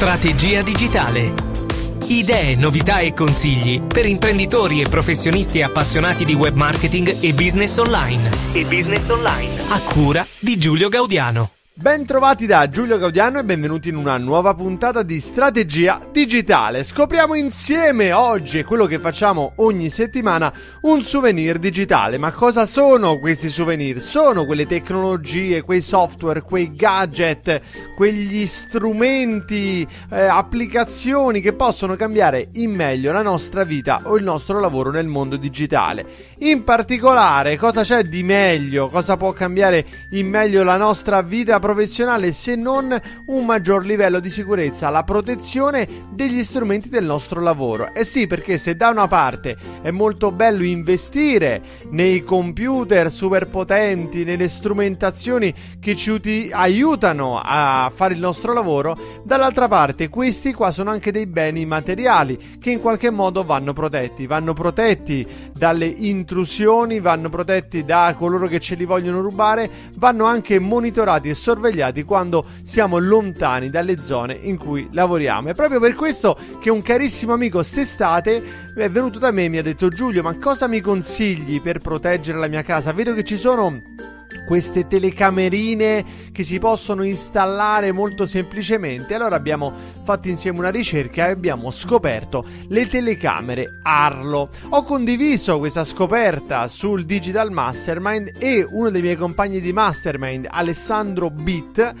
Strategia digitale. Idee, novità e consigli per imprenditori e professionisti appassionati di web marketing e business online. A cura di Giulio Gaudiano. Ben trovati da Giulio Gaudiano e benvenuti in una nuova puntata di Strategia Digitale. Scopriamo insieme oggi quello che facciamo ogni settimana, un souvenir digitale. Ma cosa sono questi souvenir? Sono quelle tecnologie, quei software, quei gadget, quegli strumenti, applicazioni che possono cambiare in meglio la nostra vita o il nostro lavoro nel mondo digitale. In particolare, cosa c'è di meglio? Cosa può cambiare in meglio la nostra vita professionale se non un maggior livello di sicurezza, la protezione degli strumenti del nostro lavoro? Eh sì, perché se da una parte è molto bello investire nei computer super potenti, nelle strumentazioni che ci aiutano a fare il nostro lavoro, dall'altra parte questi qua sono anche dei beni materiali che in qualche modo vanno protetti dalle intrusioni, vanno protetti da coloro che ce li vogliono rubare, vanno anche monitorati e sorvegliati quando siamo lontani dalle zone in cui lavoriamo. È proprio per questo che un carissimo amico quest'estate è venuto da me e mi ha detto: Giulio, ma cosa mi consigli per proteggere la mia casa? Vedo che ci sono queste telecamerine che si possono installare molto semplicemente. Allora abbiamo fatto insieme una ricerca e abbiamo scoperto le telecamere Arlo. Ho condiviso questa scoperta sul Digital Mastermind e uno dei miei compagni di Mastermind, Alessandro Bit,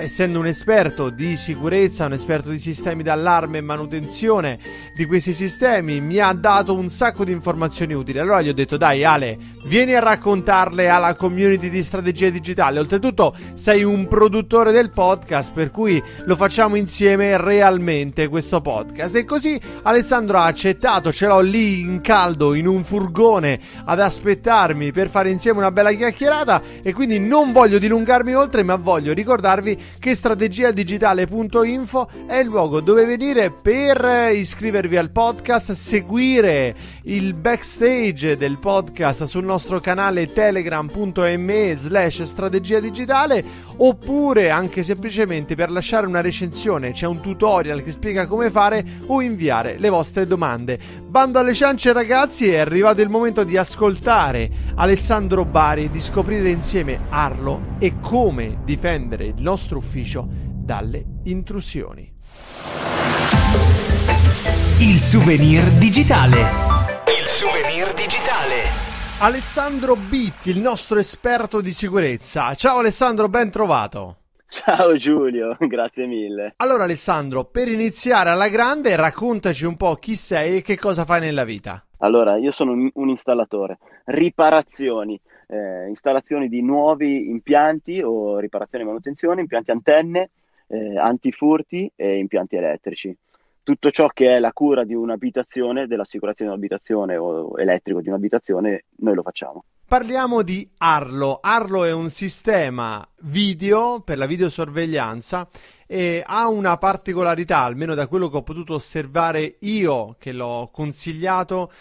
essendo un esperto di sicurezza, un esperto di sistemi d'allarme e manutenzione di questi sistemi, mi ha dato un sacco di informazioni utili. Allora gli ho detto: dai Ale, vieni a raccontarle alla community di Strategia Digitale. Oltretutto sei un produttore del podcast, per cui lo facciamo insieme realmente questo podcast. E così Alessandro ha accettato, ce l'ho lì in caldo in un furgone ad aspettarmi per fare insieme una bella chiacchierata, e quindi non voglio dilungarmi oltre, ma voglio ricordarvi che strategiadigitale.info è il luogo dove venire per iscrivervi al podcast, seguire il backstage del podcast sul nostro canale telegram.me/strategiadigitale, oppure anche semplicemente per lasciare una recensione. C'è un tutorial che spiega come fare o inviare le vostre domande. Bando alle ciance, ragazzi, è arrivato il momento di ascoltare Alessandro Bari, di scoprire insieme Arlo e come difendere il nostro ufficio dalle intrusioni. Il souvenir digitale. Il souvenir digitale. Alessandro Bit, il nostro esperto di sicurezza. Ciao Alessandro, ben trovato. Ciao Giulio, grazie mille. Allora Alessandro, per iniziare alla grande, raccontaci un po' chi sei e che cosa fai nella vita. Allora, io sono un installatore, riparazioni, installazioni di nuovi impianti o riparazioni e manutenzione, impianti antenne, antifurti e impianti elettrici. Tutto ciò che è la cura di un'abitazione, dell'assicurazione di un'abitazione o elettrico di un'abitazione, noi lo facciamo. Parliamo di Arlo. Arlo è un sistema video per la videosorveglianza e ha una particolarità, almeno da quello che ho potuto osservare io, che l'ho consigliato,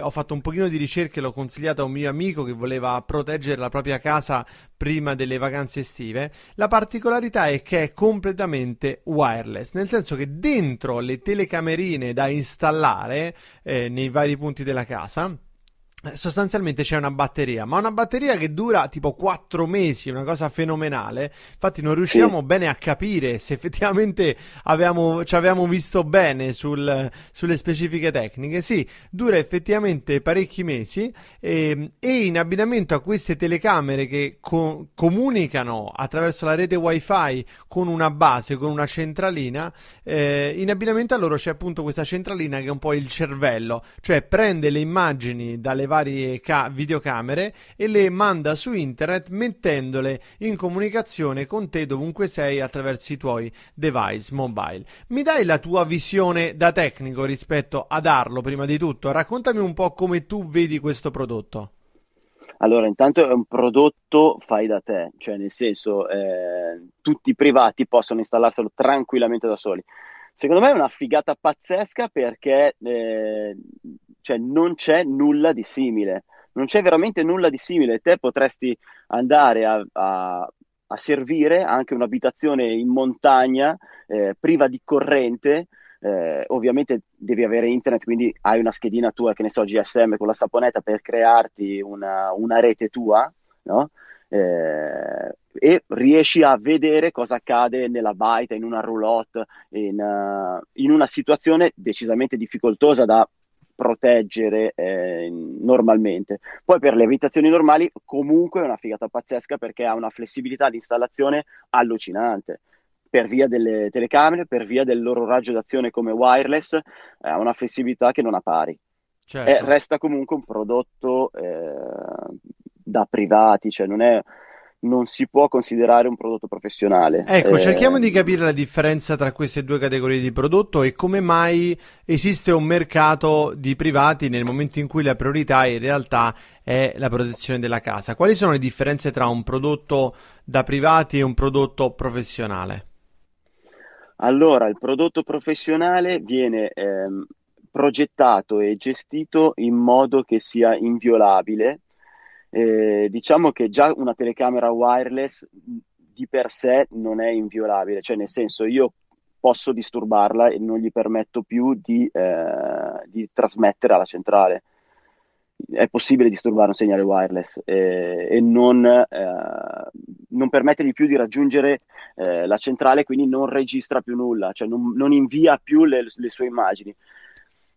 ho fatto un pochino di ricerche e l'ho consigliato a un mio amico che voleva proteggere la propria casa prima delle vacanze estive. La particolarità è che è completamente wireless, nel senso che dentro le telecamerine da installare nei vari punti della casa sostanzialmente c'è una batteria, ma una batteria che dura tipo 4 mesi, una cosa fenomenale. Infatti non riusciamo bene a capire se effettivamente ci avevamo visto bene sulle specifiche tecniche. Sì, dura effettivamente parecchi mesi e in abbinamento a queste telecamere che comunicano attraverso la rete wifi con una base, con una centralina, in abbinamento a loro c'è appunto questa centralina che è un po' il cervello, cioè prende le immagini dalle varie videocamere e le manda su internet, mettendole in comunicazione con te dovunque sei attraverso i tuoi device mobile. Mi dai la tua visione da tecnico rispetto ad Arlo? Prima di tutto raccontami un po' come tu vedi questo prodotto. Allora, intanto è un prodotto fai da te, cioè nel senso tutti i privati possono installarselo tranquillamente da soli. Secondo me è una figata pazzesca perché cioè non c'è nulla di simile, non c'è veramente nulla di simile. Te potresti andare a a servire anche un'abitazione in montagna priva di corrente. Ovviamente devi avere internet, quindi hai una schedina tua, che ne so, GSM con la saponetta, per crearti una rete tua, no? E riesci a vedere cosa accade nella baita, in una roulotte, in una situazione decisamente difficoltosa da proteggere normalmente. Poi per le abitazioni normali comunque è una figata pazzesca, perché ha una flessibilità di installazione allucinante per via delle telecamere, per via del loro raggio d'azione come wireless, ha una flessibilità che non ha pari. Certo. Resta comunque un prodotto da privati, cioè non si può considerare un prodotto professionale. Ecco, cerchiamo di capire la differenza tra queste due categorie di prodotto e come mai esiste un mercato di privati nel momento in cui la priorità in realtà è la protezione della casa. Quali sono le differenze tra un prodotto da privati e un prodotto professionale? Allora, il prodotto professionale viene progettato e gestito in modo che sia inviolabile. Diciamo che già una telecamera wireless di per sé non è inviolabile, cioè nel senso, io posso disturbarla e non gli permetto più di trasmettere alla centrale. È possibile disturbare un segnale wireless e non permettergli più di raggiungere la centrale, quindi non registra più nulla, cioè non invia più le sue immagini.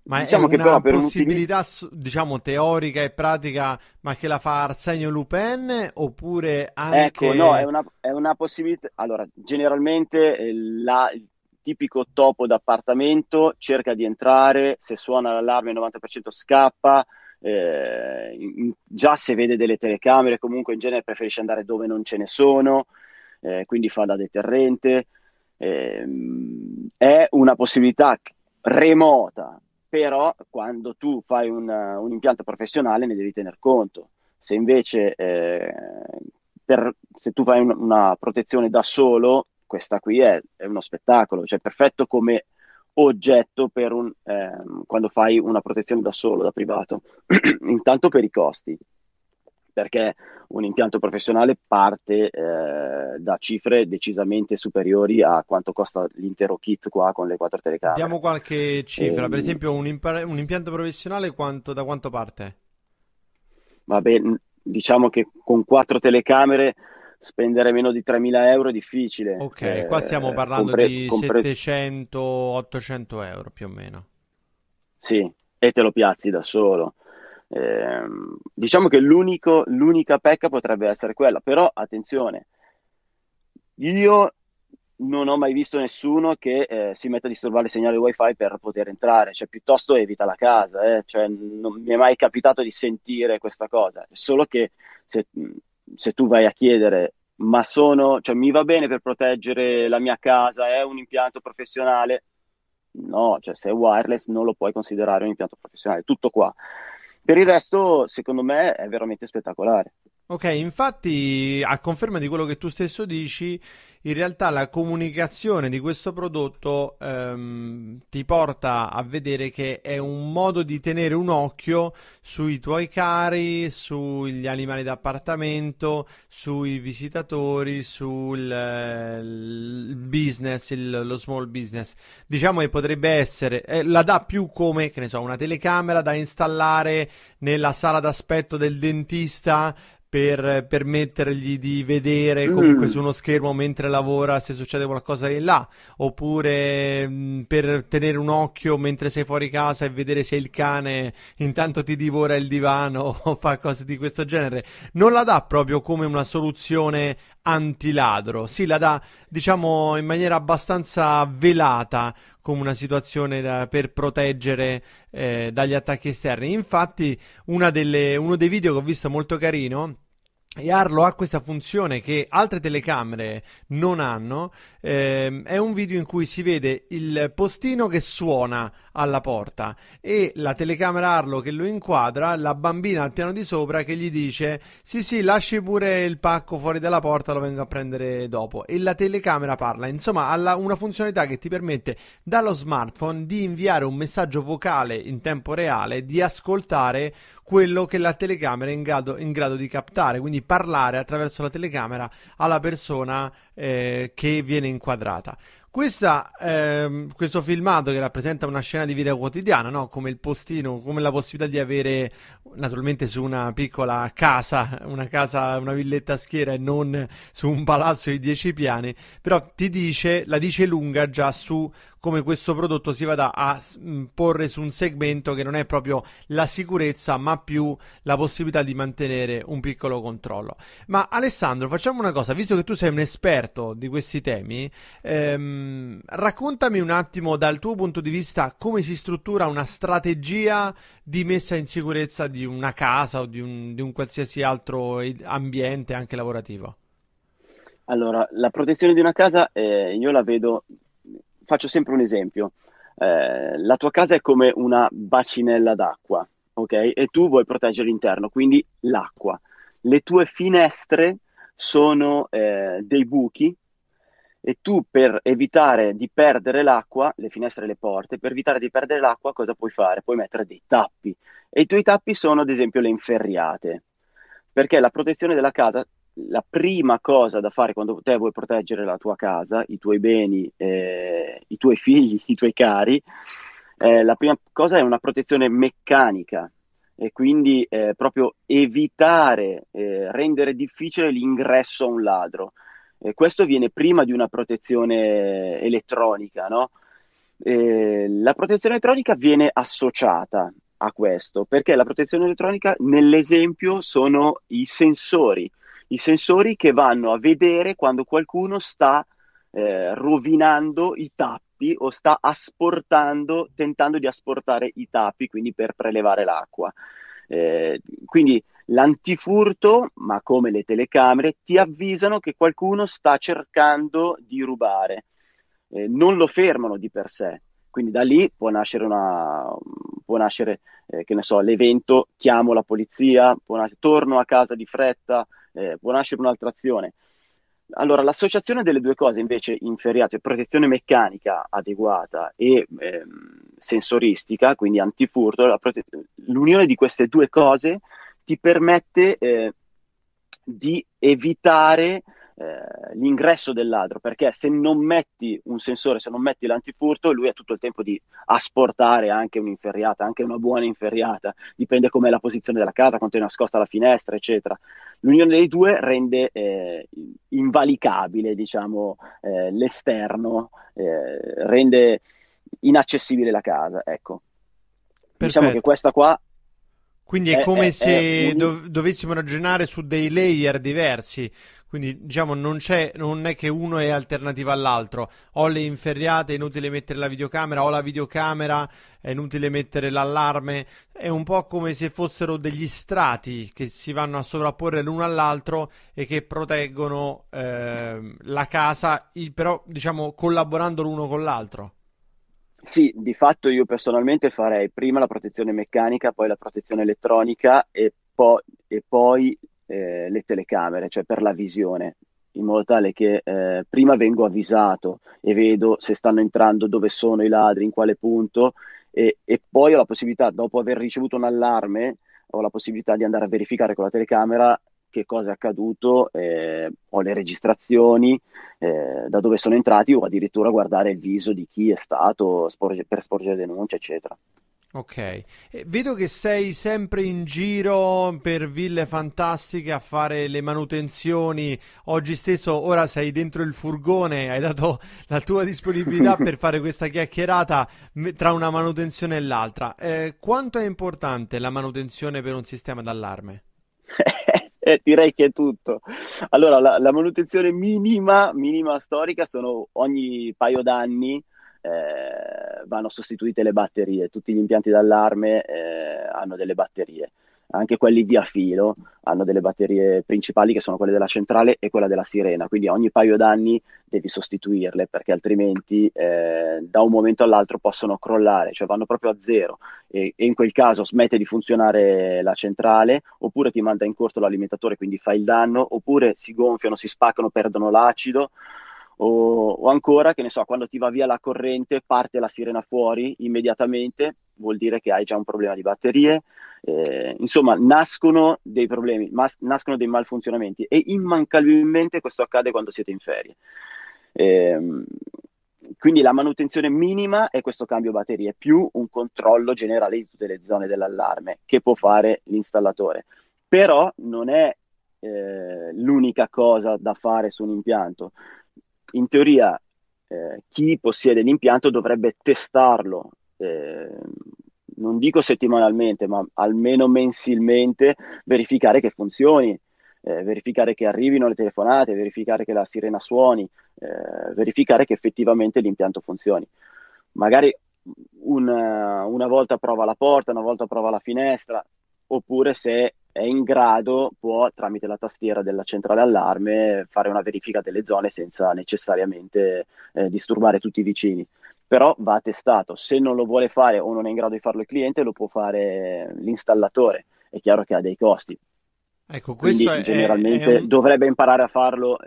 Ma diciamo è una possibilità, diciamo, teorica e pratica, ma che la fa Arsenio Lupin, oppure anche... Ecco, no, è una possibilità. Allora, generalmente il tipico topo d'appartamento cerca di entrare, se suona l'allarme il 90% scappa, già se vede delle telecamere comunque in genere preferisce andare dove non ce ne sono, quindi fa da deterrente. È una possibilità remota. Però quando tu fai un impianto professionale ne devi tener conto. Se invece se tu fai una protezione da solo, questa qui è uno spettacolo, cioè perfetto come oggetto per quando fai una protezione da solo, da privato. Intanto per i costi, perché un impianto professionale parte da cifre decisamente superiori a quanto costa l'intero kit qua con le 4 telecamere. Diamo qualche cifra, per esempio un impianto professionale da quanto parte? Vabbè, diciamo che con 4 telecamere spendere meno di 3.000 euro è difficile. Ok, qua stiamo parlando di 700-800 euro più o meno. Sì, e te lo piazzi da solo. Diciamo che l'unica pecca potrebbe essere quella, però attenzione, io non ho mai visto nessuno che si metta a disturbare il segnale wifi per poter entrare, cioè piuttosto evita la casa, cioè, non mi è mai capitato di sentire questa cosa. Solo che se tu vai a chiedere ma cioè, mi va bene per proteggere la mia casa, è un impianto professionale? No, cioè se è wireless non lo puoi considerare un impianto professionale, tutto qua. Per il resto, secondo me, è veramente spettacolare. Ok, infatti, a conferma di quello che tu stesso dici, in realtà la comunicazione di questo prodotto ti porta a vedere che è un modo di tenere un occhio sui tuoi cari, sugli animali d'appartamento, sui visitatori, sul business, lo small business. Diciamo che potrebbe essere, la dà più come, che ne so, una telecamera da installare nella sala d'aspetto del dentista, per permettergli di vedere comunque su uno schermo mentre lavora se succede qualcosa di là, oppure per tenere un occhio mentre sei fuori casa e vedere se il cane intanto ti divora il divano o fa cose di questo genere. Non la dà proprio come una soluzione antiladro, sì, la dà, diciamo, in maniera abbastanza velata come una situazione per proteggere dagli attacchi esterni. Infatti uno dei video che ho visto molto carino, e Arlo ha questa funzione che altre telecamere non hanno, è un video in cui si vede il postino che suona alla porta e la telecamera Arlo che lo inquadra, la bambina al piano di sopra che gli dice sì lasci pure il pacco fuori dalla porta, lo vengo a prendere dopo, e la telecamera parla. Insomma, ha una funzionalità che ti permette dallo smartphone di inviare un messaggio vocale in tempo reale, di ascoltare quello che la telecamera è in grado di captare, quindi parlare attraverso la telecamera alla persona che viene inquadrata. Questo filmato che rappresenta una scena di vita quotidiana, no? Come il postino, come la possibilità di avere, naturalmente su una piccola casa, una villetta a schiera e non su un palazzo di 10 piani, però ti dice, la dice lunga già su come questo prodotto si vada a porre su un segmento che non è proprio la sicurezza, ma più la possibilità di mantenere un piccolo controllo. Ma Alessandro, facciamo una cosa, visto che tu sei un esperto di questi temi, raccontami un attimo dal tuo punto di vista come si struttura una strategia di messa in sicurezza di una casa o di un qualsiasi altro ambiente, anche lavorativo. Allora, la protezione di una casa io la vedo, faccio sempre un esempio, la tua casa è come una bacinella d'acqua, ok? E tu vuoi proteggere l'interno, quindi l'acqua. Le tue finestre sono dei buchi e tu, per evitare di perdere l'acqua, le finestre e le porte, per evitare di perdere l'acqua cosa puoi fare? Puoi mettere dei tappi, e i tuoi tappi sono ad esempio le inferriate, perché la protezione della casa, la prima cosa da fare quando te vuoi proteggere la tua casa, i tuoi beni, i tuoi figli, i tuoi cari, la prima cosa è una protezione meccanica, e quindi proprio evitare, rendere difficile l'ingresso a un ladro. Questo viene prima di una protezione elettronica, no? La protezione elettronica viene associata a questo, perché la protezione elettronica nell'esempio sono i sensori. I sensori che vanno a vedere quando qualcuno sta rovinando i tappi o sta asportando, tentando di asportare i tappi, quindi per prelevare l'acqua. Quindi l'antifurto, ma come le telecamere, ti avvisano che qualcuno sta cercando di rubare. Non lo fermano di per sé. Quindi da lì può nascere, che ne so, l'evento chiamo la polizia, torno a casa di fretta, può nascere un'altra azione. Allora, l'associazione delle due cose invece, inferriate, protezione meccanica adeguata e sensoristica, quindi antifurto, l'unione di queste due cose ti permette di evitare l'ingresso del ladro, perché se non metti un sensore, se non metti l'antifurto, lui ha tutto il tempo di asportare anche un'inferriata, anche una buona inferriata, dipende com'è la posizione della casa, quanto è nascosta la finestra, eccetera. L'unione dei due rende invalicabile, diciamo, l'esterno, rende inaccessibile la casa, ecco. Perfetto. Diciamo che questa qua, quindi è come se dovessimo ragionare su dei layer diversi. Quindi diciamo non è che uno è alternativa all'altro, ho le inferriate, è inutile mettere la videocamera, ho la videocamera, è inutile mettere l'allarme, è un po' come se fossero degli strati che si vanno a sovrapporre l'uno all'altro e che proteggono la casa, però diciamo collaborando l'uno con l'altro. Sì, di fatto io personalmente farei prima la protezione meccanica, poi la protezione elettronica e poi le telecamere, cioè per la visione, in modo tale che prima vengo avvisato e vedo se stanno entrando, dove sono i ladri, in quale punto, e poi ho la possibilità, dopo aver ricevuto un allarme, ho la possibilità di andare a verificare con la telecamera che cosa è accaduto, ho le registrazioni, da dove sono entrati, o addirittura guardare il viso di chi è stato per sporgere denuncia, eccetera. Ok, vedo che sei sempre in giro per ville fantastiche a fare le manutenzioni. Oggi stesso, ora sei dentro il furgone, hai dato la tua disponibilità per fare questa chiacchierata tra una manutenzione e l'altra. Quanto è importante la manutenzione per un sistema d'allarme? Direi che è tutto. Allora, la manutenzione minima storica sono ogni paio d'anni. Vanno sostituite le batterie, tutti gli impianti d'allarme hanno delle batterie, anche quelli via filo hanno delle batterie principali, che sono quelle della centrale e quella della sirena, quindi ogni paio d'anni devi sostituirle, perché altrimenti da un momento all'altro possono crollare, cioè vanno proprio a zero, e in quel caso smette di funzionare la centrale, oppure ti manda in corto l'alimentatore, quindi fai il danno, oppure si gonfiano, si spaccano, perdono l'acido. O ancora, che ne so, quando ti va via la corrente, parte la sirena fuori immediatamente, vuol dire che hai già un problema di batterie, insomma nascono dei problemi, nascono dei malfunzionamenti, e immancabilmente questo accade quando siete in ferie. Quindi la manutenzione minima è questo cambio batterie, più un controllo generale di tutte le zone dell'allarme che può fare l'installatore. Però non è l'unica cosa da fare su un impianto. In teoria chi possiede l'impianto dovrebbe testarlo, non dico settimanalmente, ma almeno mensilmente, verificare che funzioni, verificare che arrivino le telefonate, verificare che la sirena suoni, verificare che effettivamente l'impianto funzioni. Magari una volta prova la porta, una volta prova la finestra, oppure se è in grado può, tramite la tastiera della centrale allarme, fare una verifica delle zone senza necessariamente disturbare tutti i vicini. Però va testato. Se non lo vuole fare o non è in grado di farlo il cliente, lo può fare l'installatore. È chiaro che ha dei costi. Ecco, questo quindi, generalmente dovrebbe imparare a farlo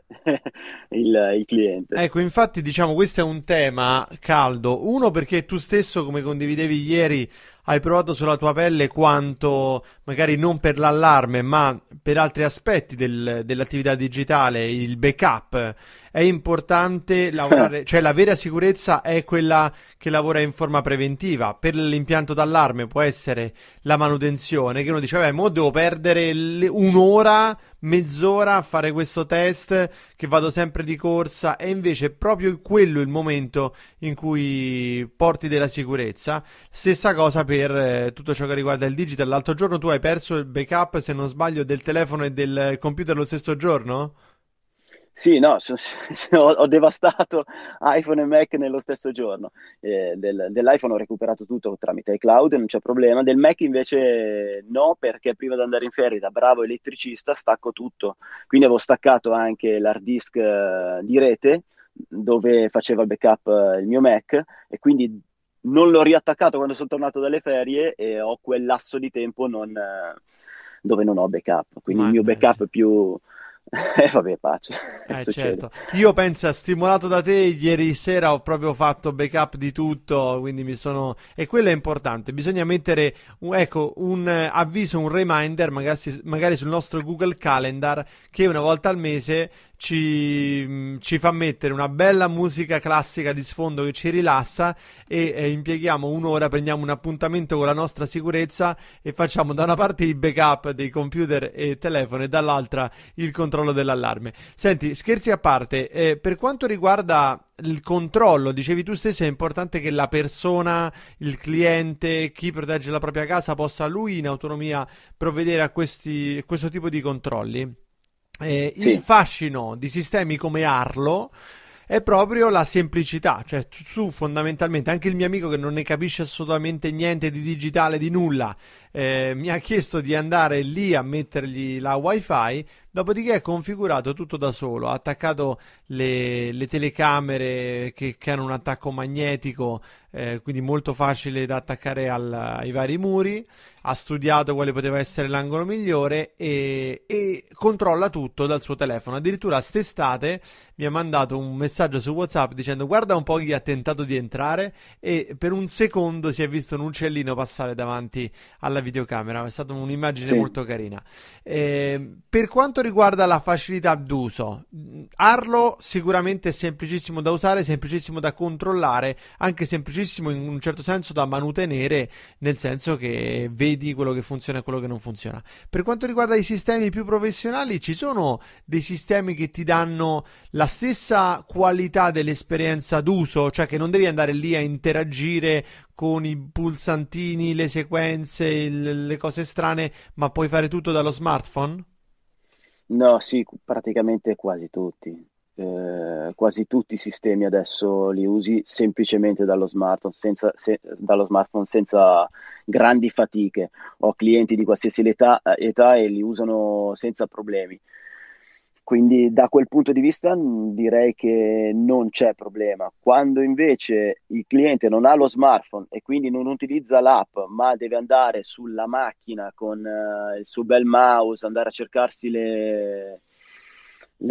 il cliente. Ecco, infatti diciamo questo è un tema caldo, uno perché tu stesso, come condividevi ieri, hai provato sulla tua pelle quanto magari non per l'allarme ma per altri aspetti dell'attività digitale, il backup è importante lavorare, cioè la vera sicurezza è quella che lavora in forma preventiva. Per l'impianto d'allarme può essere la manutenzione, che uno dice vabbè, mo devo perdere un'ora, mezz'ora a fare questo test, che vado sempre di corsa, e invece proprio quello è il momento in cui porti della sicurezza. Stessa cosa per tutto ciò che riguarda il digital. L'altro giorno tu hai perso il backup, se non sbaglio, del telefono e del computer lo stesso giorno? Sì, no, ho devastato iPhone e Mac nello stesso giorno. Dell'iPhone ho recuperato tutto tramite iCloud, non c'è problema. Del Mac invece no, perché prima di andare in ferie, da bravo elettricista, stacco tutto. Quindi avevo staccato anche l'hard disk di rete dove faceva il backup il mio Mac, e quindi non l'ho riattaccato quando sono tornato dalle ferie, e ho quel lasso di tempo dove non ho backup. Quindi il mio backup più... vabbè, pace. Certo. Io penso, stimolato da te, ieri sera ho proprio fatto backup di tutto, quindi e quello è importante. Bisogna mettere un avviso, un reminder magari sul nostro Google Calendar, che una volta al mese ci fa mettere una bella musica classica di sfondo che ci rilassa, e impieghiamo un'ora, prendiamo un appuntamento con la nostra sicurezza e facciamo da una parte i backup dei computer e telefono e dall'altra il controllo dell'allarme. Senti, scherzi a parte, per quanto riguarda il controllo, dicevi tu stesso, è importante che la persona, il cliente, chi protegge la propria casa, possa lui in autonomia provvedere a questo tipo di controlli. Sì. Il fascino di sistemi come Arlo è proprio la semplicità, cioè tu fondamentalmente, anche il mio amico che non ne capisce assolutamente niente di digitale, di nulla, mi ha chiesto di andare lì a mettergli la wifi, dopodiché è configurato tutto da solo, ha attaccato le telecamere che hanno un attacco magnetico, quindi molto facile da attaccare ai vari muri, ha studiato quale poteva essere l'angolo migliore e controlla tutto dal suo telefono. Addirittura st'estate mi ha mandato un messaggio su WhatsApp dicendo guarda un po' chi ha tentato di entrare, e per un secondo si è visto un uccellino passare davanti alla videocamera, è stata un'immagine molto carina. Per quanto riguarda la facilità d'uso, Arlo sicuramente è semplicissimo da usare, semplicissimo da controllare, anche semplicissimo in un certo senso da manutenere, nel senso che vedi quello che funziona e quello che non funziona. Per quanto riguarda i sistemi più professionali, ci sono dei sistemi che ti danno la stessa qualità dell'esperienza d'uso, cioè che non devi andare lì a interagire con i pulsantini, le sequenze, le cose strane, ma puoi fare tutto dallo smartphone? No, sì, praticamente quasi tutti. Quasi tutti i sistemi adesso li usi semplicemente dallo smartphone, senza grandi fatiche. Ho clienti di qualsiasi età e li usano senza problemi. Quindi da quel punto di vista direi che non c'è problema. Quando invece il cliente non ha lo smartphone e quindi non utilizza l'app, ma deve andare sulla macchina con il suo bel mouse, andare a cercarsi le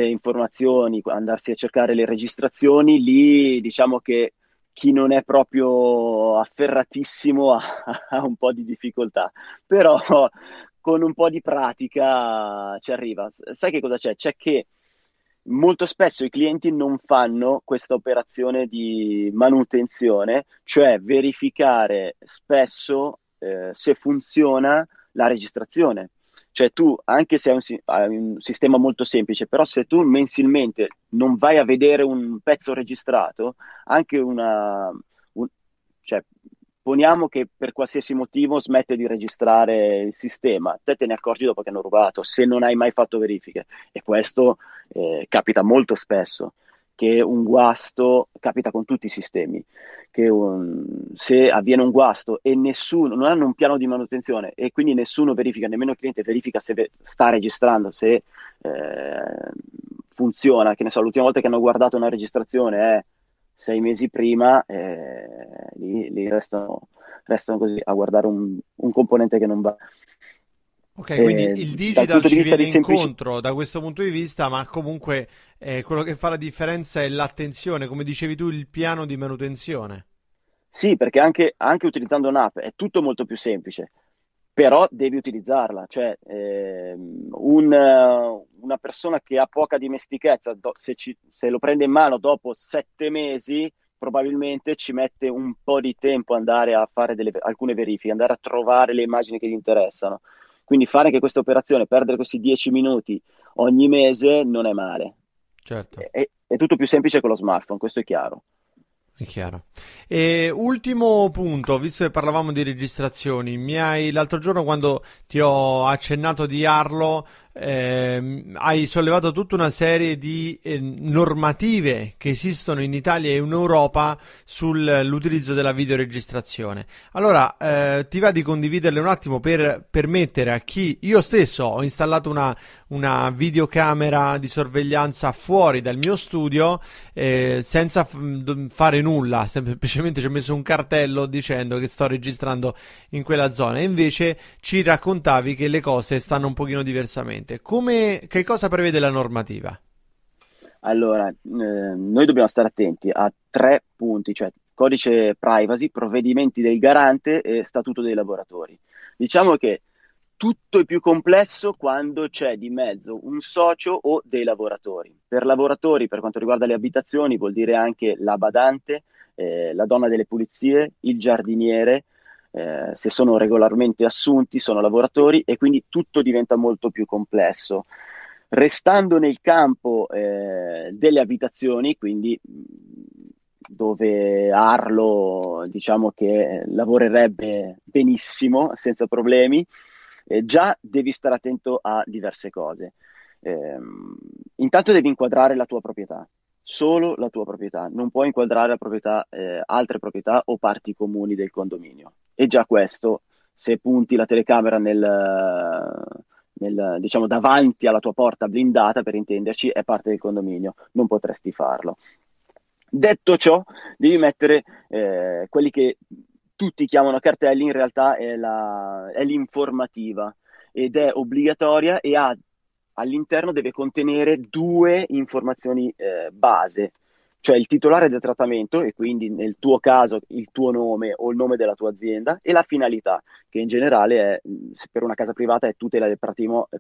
informazioni, andarsi a cercare le registrazioni, lì diciamo che chi non è proprio afferratissimo ha un po' di difficoltà, però con un po' di pratica ci arriva. Sai che cosa c'è? C'è che molto spesso i clienti non fanno questa operazione di manutenzione, cioè verificare spesso se funziona la registrazione. Cioè tu, anche se hai un sistema molto semplice, però se tu mensilmente non vai a vedere un pezzo registrato, anche cioè poniamo che per qualsiasi motivo smette di registrare il sistema, te ne accorgi dopo che hanno rubato, se non hai mai fatto verifiche. E questo capita molto spesso, che un guasto capita con tutti i sistemi, che se avviene un guasto e nessuno, non hanno un piano di manutenzione e quindi nessuno verifica, nemmeno il cliente verifica se sta registrando, se funziona, che ne so, l'ultima volta che hanno guardato una registrazione è 6 mesi prima, lì restano così a guardare un componente che non va. Ok, quindi il digital ci viene incontro da questo punto di vista, ma comunque quello che fa la differenza è l'attenzione, come dicevi tu, il piano di manutenzione. Sì, perché anche utilizzando un'app è tutto molto più semplice, però devi utilizzarla, cioè una persona che ha poca dimestichezza, se lo prende in mano dopo 7 mesi, probabilmente ci mette un po' di tempo andare a fare alcune verifiche, andare a trovare le immagini che gli interessano. Quindi fare anche questa operazione, perdere questi 10 minuti ogni mese non è male. Certo. È tutto più semplice con lo smartphone, questo è chiaro. È chiaro. E ultimo punto, visto che parlavamo di registrazioni, l'altro giorno quando ti ho accennato di Arlo, hai sollevato tutta una serie di normative che esistono in Italia e in Europa sull'utilizzo della videoregistrazione. Allora ti va di condividerle un attimo per permettere a chi, io stesso ho installato una videocamera di sorveglianza fuori dal mio studio senza fare nulla, semplicemente ci ho messo un cartello dicendo che sto registrando in quella zona, e invece ci raccontavi che le cose stanno un pochino diversamente. Che cosa prevede la normativa? Allora, noi dobbiamo stare attenti a 3 punti, cioè codice privacy, provvedimenti del garante e statuto dei lavoratori. Diciamo che tutto è più complesso quando c'è di mezzo un socio o dei lavoratori. Per lavoratori, per quanto riguarda le abitazioni, vuol dire anche la badante, la donna delle pulizie, il giardiniere. Se sono regolarmente assunti sono lavoratori, e quindi tutto diventa molto più complesso. Restando nel campo delle abitazioni, quindi dove Arlo diciamo che lavorerebbe benissimo senza problemi, già devi stare attento a diverse cose. Intanto devi inquadrare la tua proprietà, solo la tua proprietà, non puoi inquadrare la proprietà, altre proprietà o parti comuni del condominio. E già questo, se punti la telecamera diciamo davanti alla tua porta blindata, per intenderci, è parte del condominio, non potresti farlo. Detto ciò, devi mettere quelli che tutti chiamano cartelli, in realtà è l'informativa, ed è obbligatoria e ha all'interno deve contenere 2 informazioni base, cioè il titolare del trattamento, e quindi nel tuo caso il tuo nome o il nome della tua azienda, e la finalità, che in generale è, per una casa privata è tutela del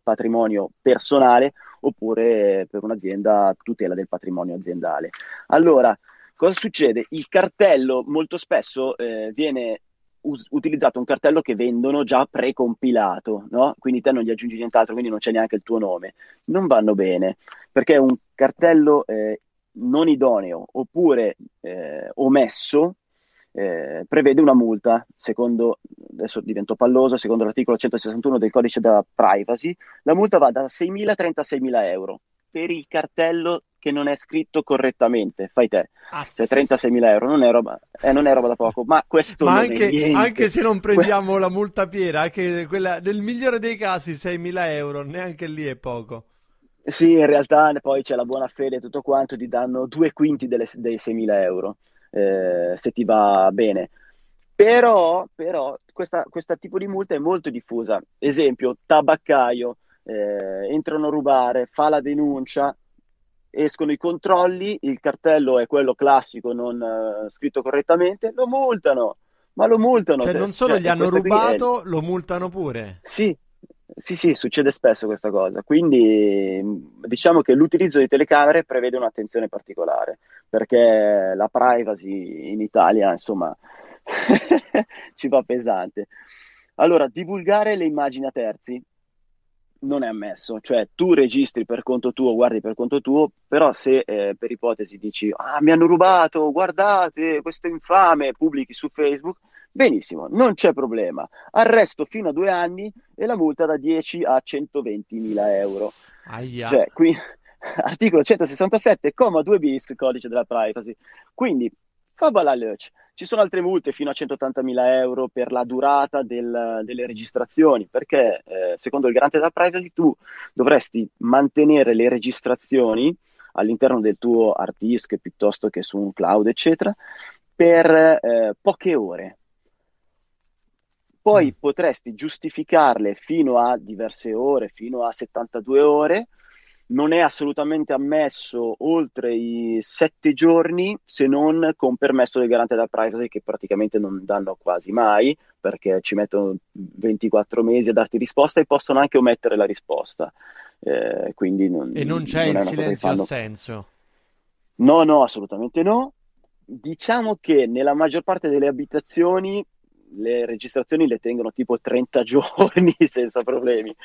patrimonio personale, oppure per un'azienda tutela del patrimonio aziendale. Allora, cosa succede? Il cartello molto spesso viene utilizzato un cartello che vendono già precompilato, no? Quindi te non gli aggiungi nient'altro, quindi non c'è neanche il tuo nome. Non vanno bene, perché un cartello non idoneo oppure omesso prevede una multa, secondo, adesso divento palloso, secondo l'articolo 161 del codice della privacy, la multa va da 6.000 a 36.000 euro per il cartello che non è scritto correttamente. Fai te, cioè 36.000 euro non è roba da poco, ma questo ma non anche, è niente. Anche se non prendiamo la multa piena, anche quella, nel migliore dei casi 6.000 euro, neanche lì è poco. Sì, in realtà poi c'è la buona fede e tutto quanto, ti danno 2/5 dei 6.000 euro se ti va bene. Però questo tipo di multa è molto diffusa. Esempio, tabaccaio, entrano a rubare, fa la denuncia, escono i controlli, il cartello è quello classico non scritto correttamente, lo multano, ma lo multano. Cioè non solo gli hanno rubato, lo multano pure. Sì, sì, sì, succede spesso questa cosa, quindi diciamo che l'utilizzo di telecamere prevede un'attenzione particolare, perché la privacy in Italia, insomma, ci va pesante. Allora, divulgare le immagini a terzi non è ammesso, cioè tu registri per conto tuo, guardi per conto tuo, però se per ipotesi dici ah, mi hanno rubato, guardate, questo infame, pubblichi su Facebook, benissimo, non c'è problema, arresto fino a 2 anni e la multa da 10 a 120.000 euro. Aia. Cioè, qui, articolo 167, comma 2 bis, codice della privacy, quindi ci sono altre multe fino a 180.000 euro per la durata delle registrazioni, perché secondo il garante della privacy tu dovresti mantenere le registrazioni all'interno del tuo hard disk piuttosto che su un cloud eccetera per poche ore, poi potresti giustificarle fino a diverse ore, fino a 72 ore. Non è assolutamente ammesso oltre i 7 giorni, se non con permesso del garante della privacy, che praticamente non danno quasi mai, perché ci mettono 24 mesi a darti risposta e possono anche omettere la risposta. Quindi non c'è il silenzio assenso? No, no, assolutamente no. Diciamo che nella maggior parte delle abitazioni le registrazioni le tengono tipo 30 giorni senza problemi,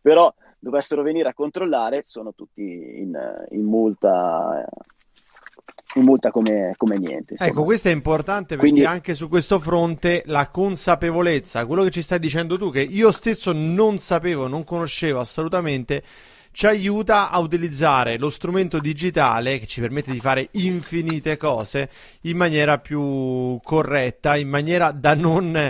però dovessero venire a controllare sono tutti in multa come niente, insomma. Ecco, questo è importante, perché quindi anche su questo fronte la consapevolezza, quello che ci stai dicendo tu, che io stesso non sapevo, non conoscevo assolutamente, ci aiuta a utilizzare lo strumento digitale che ci permette di fare infinite cose in maniera più corretta, in maniera da non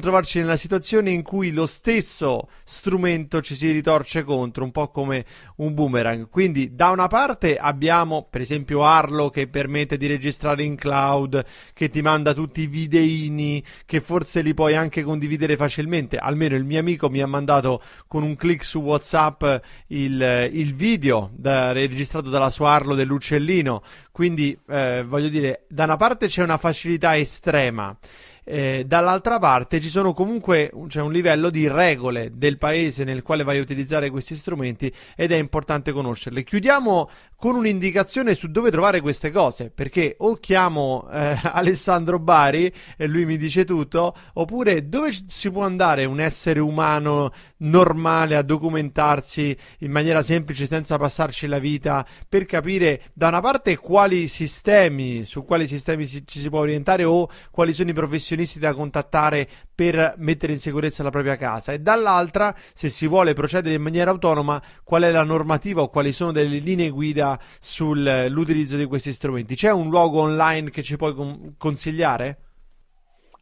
trovarci nella situazione in cui lo stesso strumento ci si ritorce contro, un po' come un boomerang. Quindi da una parte abbiamo per esempio Arlo, che permette di registrare in cloud, che ti manda tutti i videini, che forse li puoi anche condividere facilmente, almeno il mio amico mi ha mandato con un click su WhatsApp il video registrato dalla sua Arlo dell'uccellino. Quindi voglio dire, da una parte c'è una facilità estrema, dall'altra parte ci sono comunque un livello di regole del paese nel quale vai a utilizzare questi strumenti, ed è importante conoscerle. Chiudiamo con un'indicazione su dove trovare queste cose, perché o chiamo Alessandro Bari e lui mi dice tutto, oppure dove si può andare un essere umano normale a documentarsi in maniera semplice senza passarci la vita, per capire da una parte su quali sistemi ci si può orientare, o quali sono i professionisti da contattare per mettere in sicurezza la propria casa, e dall'altra, se si vuole procedere in maniera autonoma, qual è la normativa o quali sono delle linee guida sull'utilizzo di questi strumenti. C'è un luogo online che ci puoi consigliare?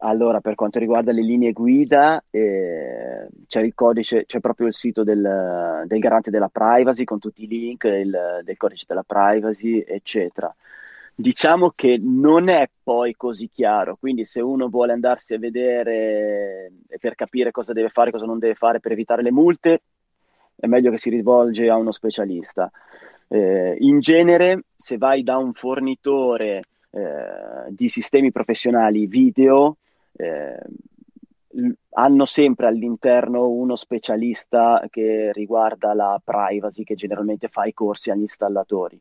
Allora, per quanto riguarda le linee guida, c'è il codice, c'è proprio il sito del garante della privacy con tutti i link del codice della privacy eccetera. Diciamo che non è poi così chiaro, quindi se uno vuole andarsi a vedere per capire cosa deve fare, cosa non deve fare per evitare le multe, è meglio che si rivolge a uno specialista. In genere, se vai da un fornitore di sistemi professionali video, hanno sempre all'interno uno specialista che riguarda la privacy, che generalmente fa i corsi agli installatori.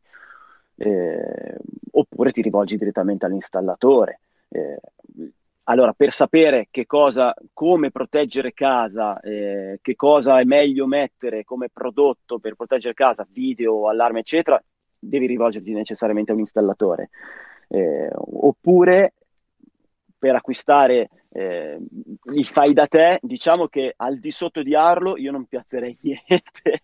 Oppure ti rivolgi direttamente all'installatore. Allora, per sapere come proteggere casa, che cosa è meglio mettere come prodotto per proteggere casa, video, allarme eccetera, devi rivolgerti necessariamente a un installatore. Oppure per acquistare li fai da te, diciamo che al di sotto di Arlo io non piazzerei niente,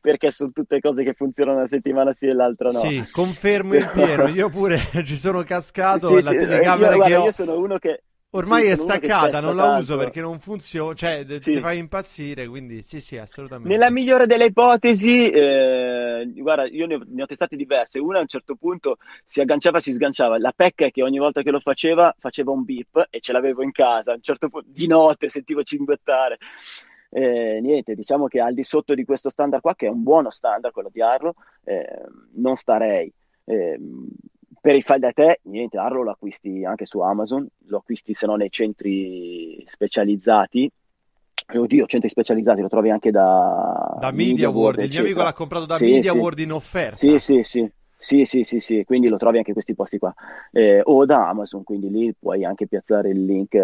perché sono tutte cose che funzionano una settimana sì e l'altra no. Sì, confermo in pieno, io pure ci sono cascato. Sì, telecamera io sono uno che ormai è staccata, non la uso perché non funziona, cioè ti fai impazzire, quindi sì, assolutamente. Nella migliore delle ipotesi, guarda, io ne ho testate diverse, una a un certo punto si agganciava, si sganciava, la pecca è che ogni volta che lo faceva un beep e ce l'avevo in casa, a un certo punto di notte sentivo cinguettare. niente, diciamo che al di sotto di questo standard qua, che è un buono standard, quello di Arlo, non starei. Per il file da te, niente, Arlo lo acquisti anche su Amazon, lo acquisti se no nei centri specializzati. Oddio, centri specializzati, lo trovi anche da Media World, il mio amico l'ha comprato da Media World in offerta. Sì, quindi lo trovi anche in questi posti qua, o da Amazon, quindi lì puoi anche piazzare il link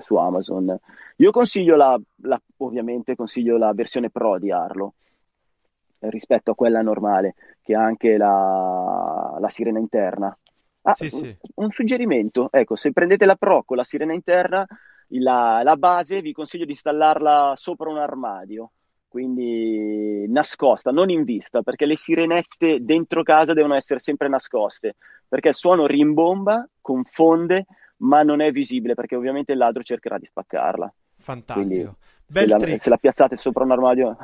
su Amazon. Io consiglio ovviamente consiglio la versione Pro di Arlo rispetto a quella normale, che ha anche la sirena interna. Un suggerimento, ecco, se prendete la Pro con la sirena interna, la base vi consiglio di installarla sopra un armadio, quindi nascosta, non in vista, perché le sirenette dentro casa devono essere sempre nascoste, perché il suono rimbomba, confonde, ma non è visibile, perché ovviamente il ladro cercherà di spaccarla. Fantastico. Se la piazzate sopra un armadio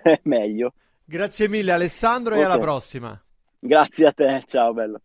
è meglio. Grazie mille Alessandro, okay. E alla prossima. Grazie a te, ciao bello.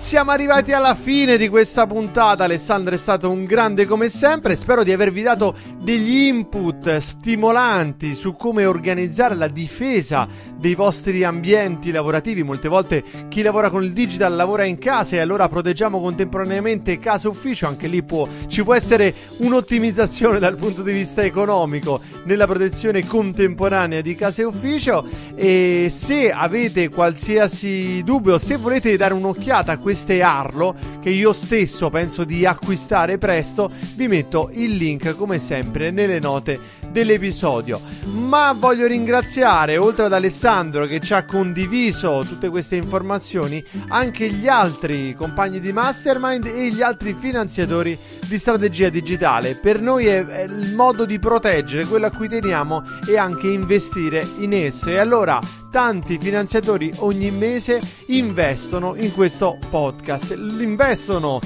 Siamo arrivati alla fine di questa puntata. Alessandro è stato un grande come sempre, spero di avervi dato degli input stimolanti su come organizzare la difesa dei vostri ambienti lavorativi. Molte volte chi lavora con il digital lavora in casa, e allora proteggiamo contemporaneamente casa e ufficio, anche lì ci può essere un'ottimizzazione dal punto di vista economico nella protezione contemporanea di casa e ufficio. E se avete qualsiasi dubbio, se volete dare un'occhiata a queste Arlo che io stesso penso di acquistare presto, vi metto il link come sempre nelle note dell'episodio. Ma voglio ringraziare, oltre ad Alessandro che ci ha condiviso tutte queste informazioni, anche gli altri compagni di Mastermind e gli altri finanziatori di Strategia Digitale. Per noi è il modo di proteggere quello a cui teniamo e anche investire in esso, e allora tanti finanziatori ogni mese investono in questo podcast, l'investono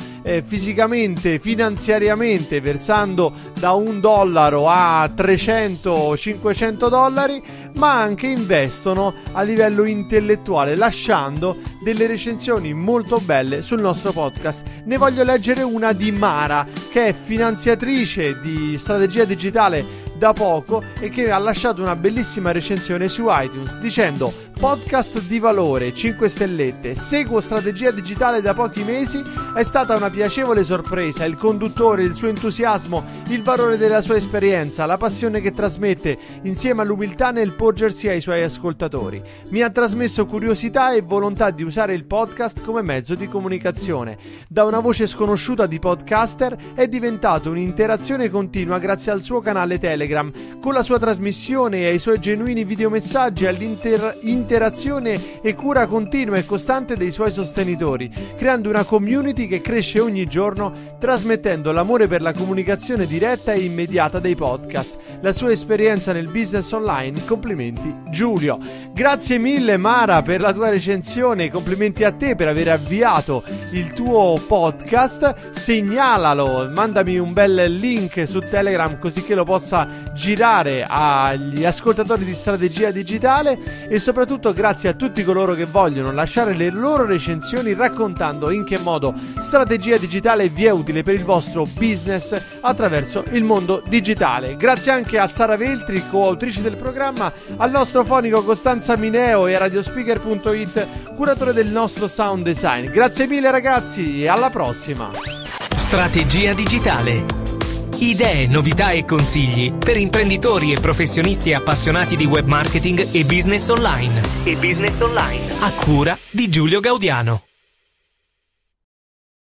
fisicamente, finanziariamente, versando da $1 a $300-500, ma anche investono a livello intellettuale, lasciando delle recensioni molto belle sul nostro podcast. Ne voglio leggere una di Mara, che è finanziatrice di Strategia Digitale da poco e che ha lasciato una bellissima recensione su iTunes dicendo: podcast di valore, 5 stellette, seguo Strategia Digitale da pochi mesi, è stata una piacevole sorpresa, il conduttore, il suo entusiasmo, il valore della sua esperienza, la passione che trasmette insieme all'umiltà nel porgersi ai suoi ascoltatori, mi ha trasmesso curiosità e volontà di usare il podcast come mezzo di comunicazione. Da una voce sconosciuta di podcaster è diventato un'interazione continua grazie al suo canale Telegram, con la sua trasmissione e ai suoi genuini videomessaggi, all'interazione e cura continua e costante dei suoi sostenitori, creando una community che cresce ogni giorno, trasmettendo l'amore per la comunicazione diretta e immediata dei podcast, la sua esperienza nel business online. Complimenti Giulio. Grazie mille Mara per la tua recensione, complimenti a te per aver avviato il tuo podcast, segnalalo, mandami un bel link su Telegram così che lo possa girare agli ascoltatori di Strategia Digitale, e soprattutto grazie a tutti coloro che vogliono lasciare le loro recensioni raccontando in che modo Strategia Digitale vi è utile per il vostro business attraverso il mondo digitale. Grazie anche a Sara Veltri, coautrice del programma, al nostro fonico Costanza Mineo e a Radiospeaker.it, curatore del nostro sound design. Grazie mille ragazzi e alla prossima. Strategia Digitale. Idee, novità e consigli per imprenditori e professionisti appassionati di web marketing e business online. A cura di Giulio Gaudiano.